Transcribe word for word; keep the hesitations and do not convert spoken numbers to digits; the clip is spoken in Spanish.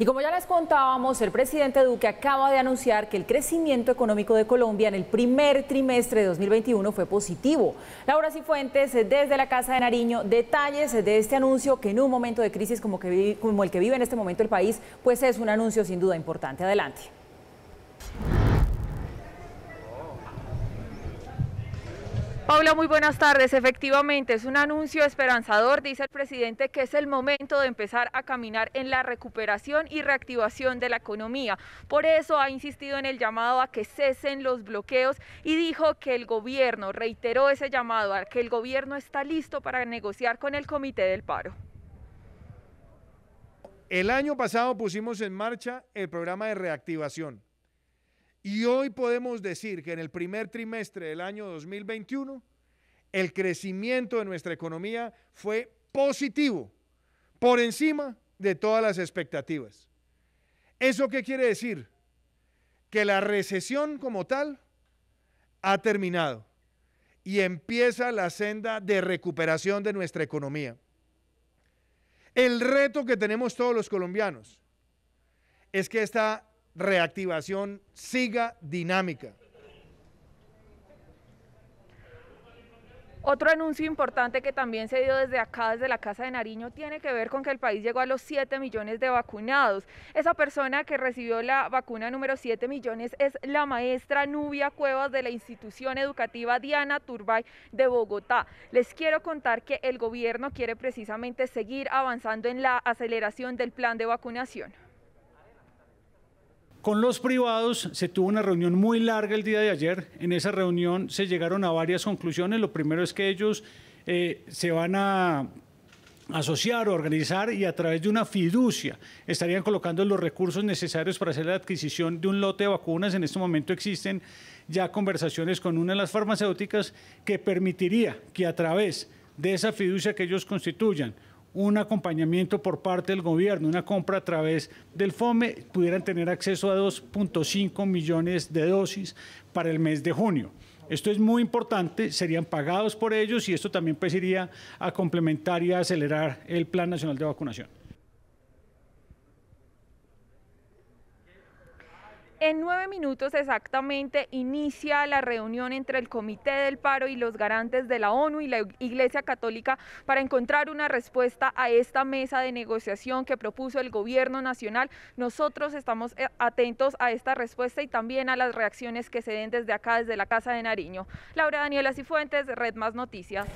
Y como ya les contábamos, el presidente Duque acaba de anunciar que el crecimiento económico de Colombia en el primer trimestre de dos mil veintiuno fue positivo. Laura Cifuentes, desde la Casa de Nariño, detalles de este anuncio que en un momento de crisis como, que, como el que vive en este momento el país, pues es un anuncio sin duda importante. Adelante. Paula, muy buenas tardes. Efectivamente, es un anuncio esperanzador. Dice el presidente que es el momento de empezar a caminar en la recuperación y reactivación de la economía. Por eso ha insistido en el llamado a que cesen los bloqueos y dijo que el gobierno, reiteró ese llamado, a que el gobierno está listo para negociar con el Comité del Paro. El año pasado pusimos en marcha el programa de reactivación. Y hoy podemos decir que en el primer trimestre del año dos mil veintiuno, el crecimiento de nuestra economía fue positivo, por encima de todas las expectativas. ¿Eso qué quiere decir? Que la recesión como tal ha terminado y empieza la senda de recuperación de nuestra economía. El reto que tenemos todos los colombianos es que esta reactivación siga dinámica. Otro anuncio importante que también se dio desde acá, desde la Casa de Nariño, tiene que ver con que el país llegó a los siete millones de vacunados. Esa persona que recibió la vacuna número siete millones es la maestra Nubia Cuevas de la institución educativa Diana Turbay de Bogotá. Les quiero contar que el gobierno quiere precisamente seguir avanzando en la aceleración del plan de vacunación. Con los privados se tuvo una reunión muy larga el día de ayer. En esa reunión se llegaron a varias conclusiones. Lo primero es que ellos eh, se van a asociar, organizar y a través de una fiducia estarían colocando los recursos necesarios para hacer la adquisición de un lote de vacunas. En este momento existen ya conversaciones con una de las farmacéuticas que permitiría que a través de esa fiducia que ellos constituyan, un acompañamiento por parte del gobierno, una compra a través del FOME, pudieran tener acceso a dos punto cinco millones de dosis para el mes de junio. Esto es muy importante, serían pagados por ellos y esto también pues iría a complementar y a acelerar el Plan Nacional de Vacunación. En nueve minutos exactamente inicia la reunión entre el Comité del Paro y los garantes de la ONU y la Iglesia Católica para encontrar una respuesta a esta mesa de negociación que propuso el gobierno nacional. Nosotros estamos atentos a esta respuesta y también a las reacciones que se den desde acá, desde la Casa de Nariño. Laura Daniela Cifuentes, Red Más Noticias.